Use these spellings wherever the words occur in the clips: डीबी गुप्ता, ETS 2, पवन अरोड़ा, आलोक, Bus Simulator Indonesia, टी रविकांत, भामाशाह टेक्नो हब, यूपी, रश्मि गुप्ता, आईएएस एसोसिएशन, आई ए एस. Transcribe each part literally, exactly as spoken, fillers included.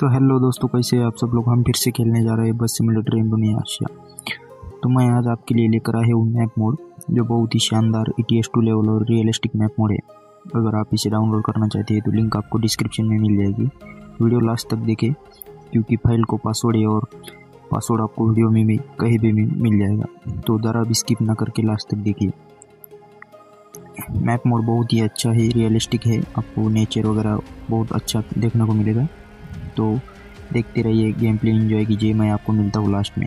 तो हेलो दोस्तों, कैसे आप सब लोग। हम फिर से खेलने जा रहे हैं बस सिमुलेटर इंडोनेशिया। तो मैं आज आपके लिए लेकर आया हूँ मैप मोड, जो बहुत ही शानदार E T S two level और रियलिस्टिक मैप मोड है। अगर आप इसे डाउनलोड करना चाहते हैं तो लिंक आपको डिस्क्रिप्शन में मिल जाएगी। वीडियो लास्ट तक देखें, क्योंकि फाइल को पासवर्ड है और पासवर्ड आपको वीडियो में भी कहीं भी मिल जाएगा, तो ज़रा भी स्किप ना करके लास्ट तक देखिए। मैप मोड बहुत ही अच्छा है, रियलिस्टिक है, आपको नेचर वगैरह बहुत अच्छा देखने को मिलेगा। तो देखते रहिए, गेम प्ले एंजॉय कीजिए। मैं आपको मिलता हूँ लास्ट में।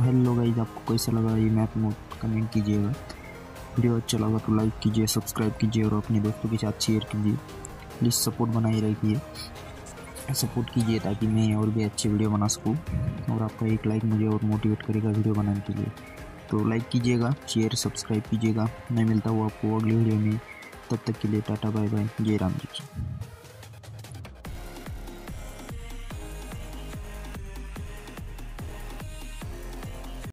तो हेलो गाइस, आपको कैसा लगा ये मैप मोड कमेंट कीजिएगा। वीडियो अच्छा लगा तो लाइक कीजिए, सब्सक्राइब कीजिए और अपने दोस्तों के साथ शेयर कीजिए। प्लीज़ सपोर्ट बनाए रखिए, सपोर्ट कीजिए ताकि मैं और भी अच्छे वीडियो बना सकूँ। और आपका एक लाइक मुझे और मोटिवेट करेगा वीडियो बनाने के लिए। तो लाइक कीजिएगा, शेयर, सब्सक्राइब कीजिएगा। मैं मिलता हूँ आपको अगले वीडियो में, तब तक के लिए टाटा, बाय बाय, जय राम जी।